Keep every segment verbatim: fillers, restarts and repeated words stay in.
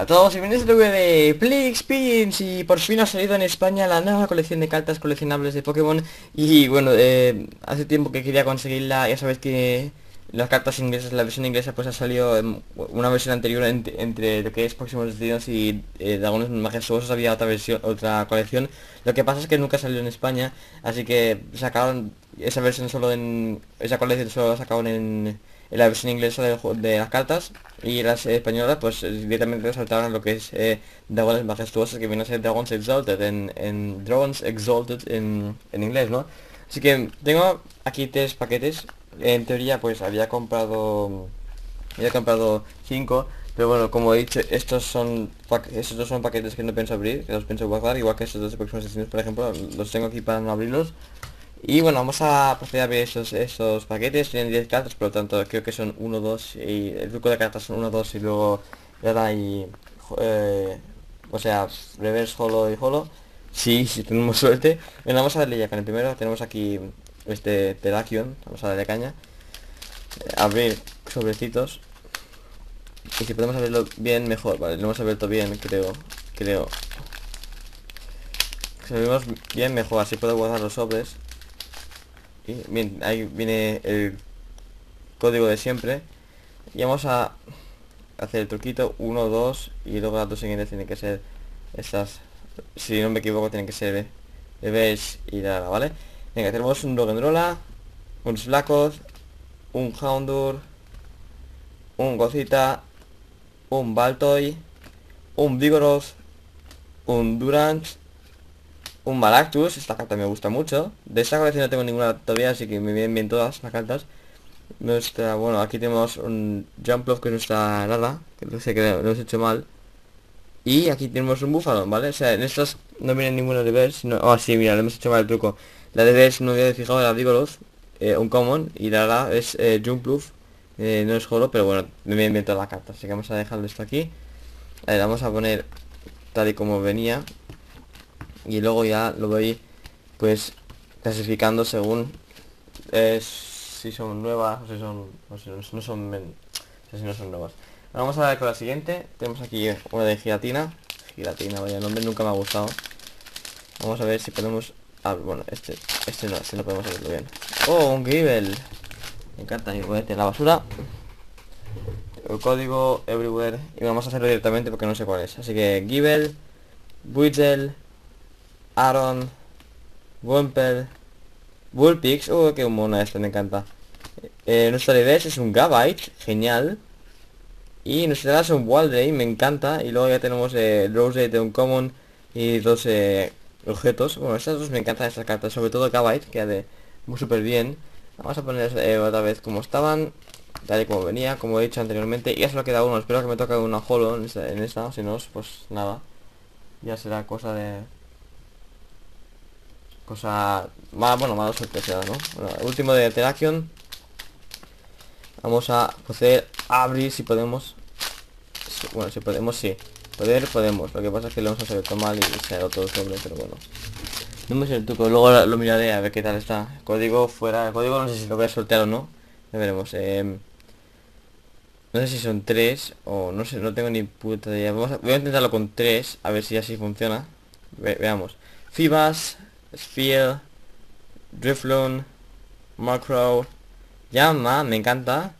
Hola a todos y bienvenidos al vídeo de PlayExperienze. Y por fin ha salido en España la nueva colección de cartas coleccionables de Pokémon. Y bueno, eh, hace tiempo que quería conseguirla. Ya sabéis que las cartas inglesas, la versión inglesa, pues ha salido en una versión anterior en, entre lo que es Próximos Destinos y eh, Dragones Majestuosos. Había otra versión, otra colección. Lo que pasa es que nunca salió en España, así que sacaron esa versión solo en... esa colección solo la sacaron en... la versión inglesa del juego, de las cartas, y las eh, españolas pues directamente resaltaron lo que es eh, Dragones Majestuosos, que viene a ser Dragons Exalted en, en Dragons Exalted en, en inglés, ¿no? Así que tengo aquí tres paquetes. En teoría pues había comprado había comprado cinco, pero bueno, como he dicho, estos son estos dos son paquetes que no pienso abrir, que los pienso guardar, igual que estos dos Próximos Destinos, por ejemplo, los tengo aquí para no abrirlos. Y bueno, vamos a proceder a ver esos, esos paquetes. Tienen diez cartas, por lo tanto creo que son uno, dos, y el truco de cartas son uno, dos, y luego Rara y... Eh, o sea, Reverse, Holo y Holo. Sí, si sí, tenemos suerte. Bueno, vamos a darle ya con el primero. Tenemos aquí este Terakion, vamos a darle caña. Abrir sobrecitos. Y si podemos abrirlo bien, mejor. Vale, lo hemos abierto bien, creo. Creo. Si lo abrimos bien, mejor, así puedo guardar los sobres. Bien, ahí viene el código de siempre. Y vamos a hacer el truquito uno, dos, y luego las dos siguientes tienen que ser estas. Si no me equivoco tienen que ser bebés y nada, ¿vale? Venga, tenemos un Dogendrola, un Slakoth, un Houndur, un Gozodita, un Baltoy, un Vigoroth, un Durant, un Malactus. Esta carta me gusta mucho. De esta colección no tengo ninguna todavía, así que me vienen bien todas las cartas. Nuestra, bueno, aquí tenemos un Jumpluff, que es nuestra nada, que no sé, que lo he hecho mal. Y aquí tenemos un búfalo, ¿vale? O sea, en estas no viene ninguna de Vers, sino... Ah, oh, sí, mira, le hemos hecho mal el truco. La de Vers no había fijado, la Vigoroth, eh, un Common, y la verdad es eh, Jumpluff, eh, no es Holo, pero bueno, me vienen bien todas las cartas, así que vamos a dejarlo esto aquí. A ver, vamos a poner tal y como venía. Y luego ya lo voy pues clasificando según eh, si son nuevas o si son, o si no, no son men, o sea, si no son nuevas. Ahora vamos a ver con la siguiente. Tenemos aquí una de Giratina. Giratina, vaya nombre, nunca me ha gustado. Vamos a ver si podemos... Ah, bueno, este, este no, este no podemos hacerlo bien. Oh, un Gible. Me encanta mi juguete, la basura. El código everywhere. Y vamos a hacerlo directamente porque no sé cuál es. Así que Gible, Buizel, Aaron, Wumpel, Bullpix. Oh, qué mona esta, me encanta. eh, Nuestra idea es un Gabite, genial. Y nuestra idea es un Walday, me encanta. Y luego ya tenemos eh, Rose de un Common y dos eh, objetos. Bueno, estas dos me encantan, estas cartas, sobre todo Gabite, que hace muy súper bien. Vamos a poner eh, otra vez como estaban, tal y como venía, como he dicho anteriormente. Y ya solo queda uno, espero que me toque una Holo en esta, en esta. Si no, pues nada, ya será cosa de... cosa más, bueno, más sorpresa, ¿no? Bueno, el último de Terakion. Vamos a poder abrir si podemos. Sí, bueno, si podemos, sí. Poder, podemos. Lo que pasa es que lo hemos abierto mal y se ha dado todo sobre, pero bueno. No me sé el truco, luego lo, lo miraré a ver qué tal está. El código fuera, el código no sé si lo voy a sortear o no. Ya veremos. Eh, no sé si son tres o no sé, no tengo ni puta idea. Vamos a, voy a intentarlo con tres, a ver si así funciona. Ve, veamos. Fibas, Sphere, Drifloon, Mawcrow, Llama, me encanta,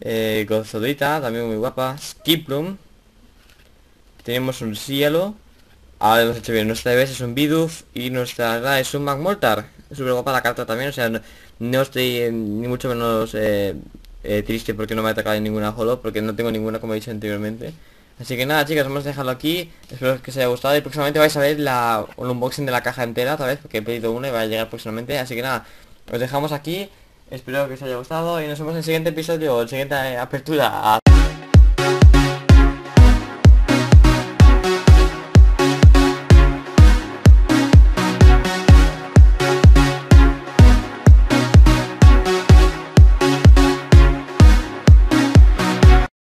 eh, Gozodita, también muy guapa, Skiplum. Tenemos un Cielo. Ahora hemos hecho bien, nuestra vez es un Bidoof y nuestra verdad es un Magmortar. Súper guapa la carta también, o sea, no, no estoy eh, ni mucho menos eh, eh, triste porque no me ha atacado ninguna Holo, porque no tengo ninguna, como he dicho anteriormente. Así que nada, chicos, vamos a dejarlo aquí. Espero que os haya gustado y próximamente vais a ver la, el unboxing de la caja entera otra vez, porque he pedido una y va a llegar próximamente. Así que nada, os dejamos aquí. Espero que os haya gustado y nos vemos en el siguiente episodio, en la siguiente apertura.